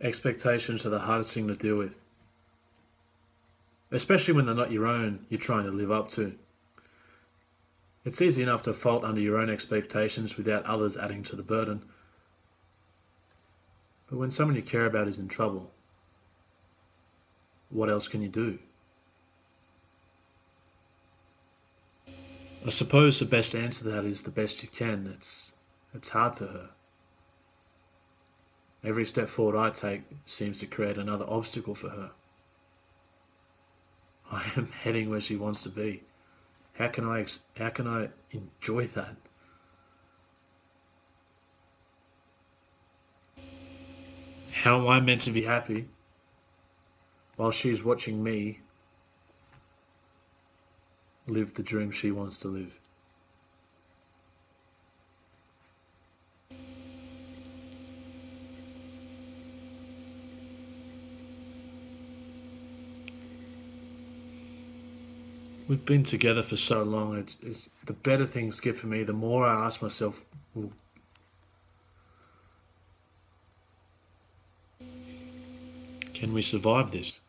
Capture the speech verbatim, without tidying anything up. Expectations are the hardest thing to deal with, especially when they're not your own you're trying to live up to. It's easy enough to fault under your own expectations without others adding to the burden. But when someone you care about is in trouble, what else can you do? I suppose the best answer to that is the best you can. It's, it's hard for her. Every step forward I take seems to create another obstacle for her. I am heading where she wants to be. How can I, how can I enjoy that? How am I meant to be happy while she's watching me live the dream she wants to live? We've been together for so long. It's, it's, the better things get for me, the more I ask myself, well, can we survive this?